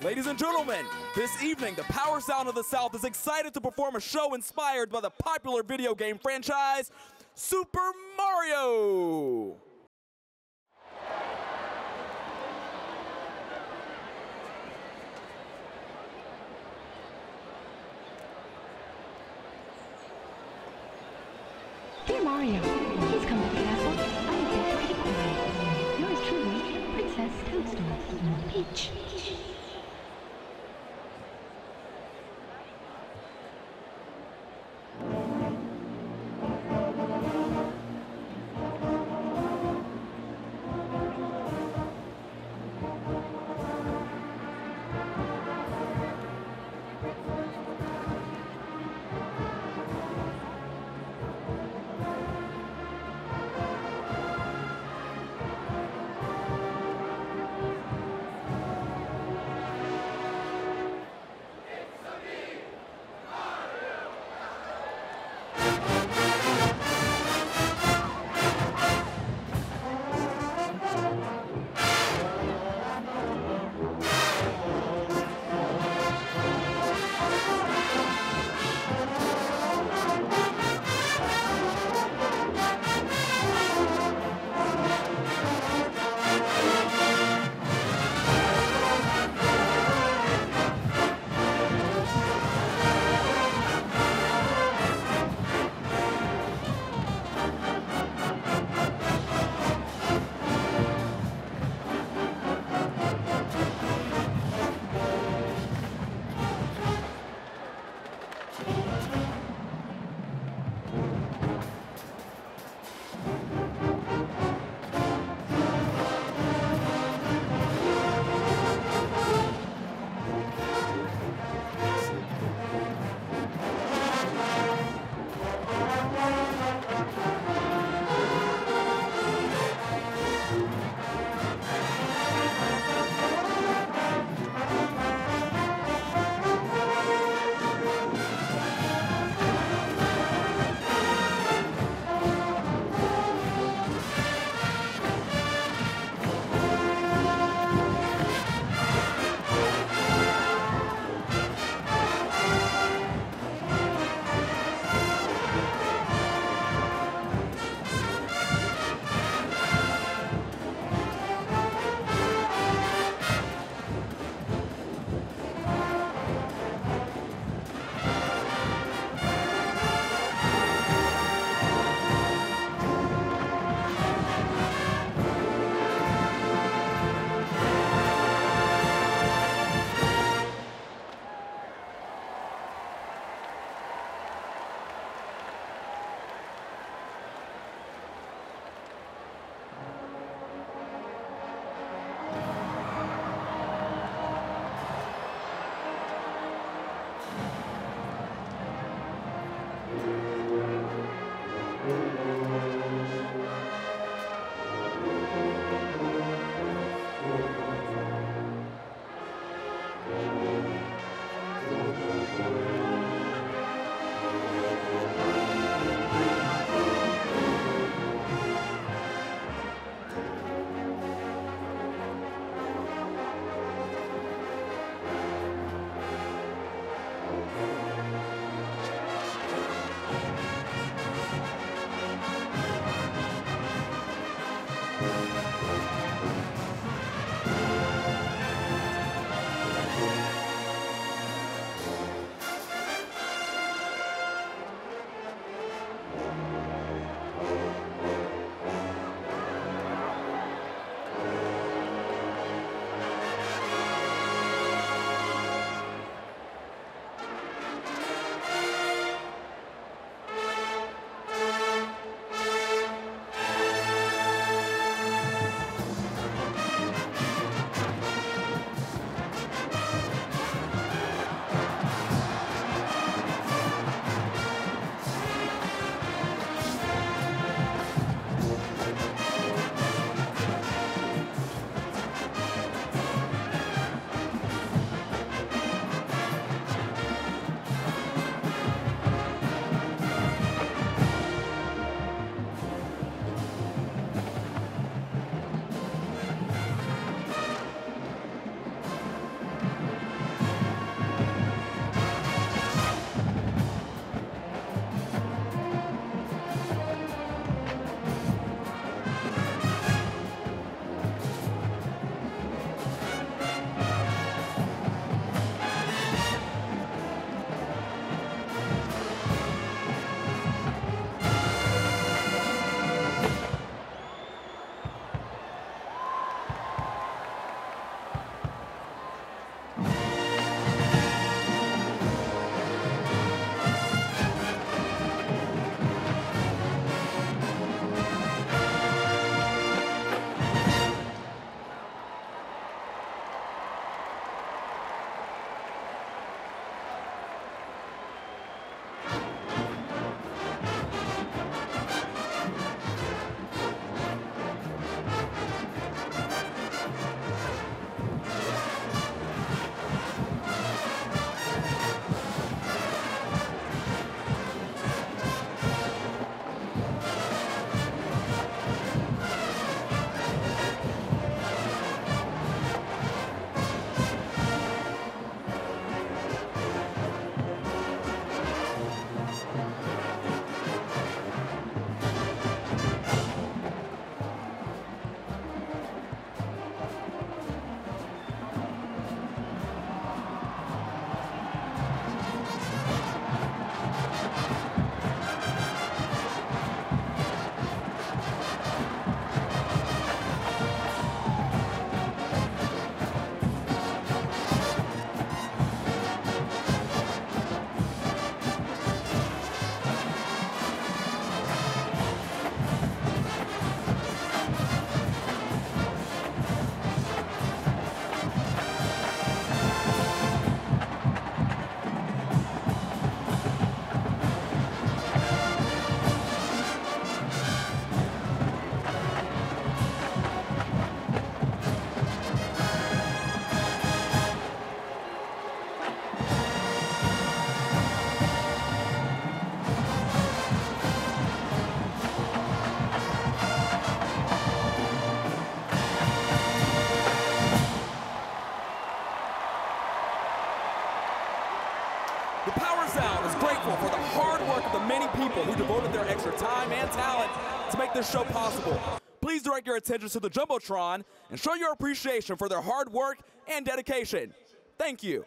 Ladies and gentlemen, this evening, the Power Sound of the South is excited to perform a show inspired by the popular video game franchise, Super Mario! Dear Mario, please come to the castle. I have been pretty quiet. Yours truly, Princess Toadstool, Peach. people who devoted their extra time and talent to make this show possible. Please direct your attention to the Jumbotron and show your appreciation for their hard work and dedication. Thank you.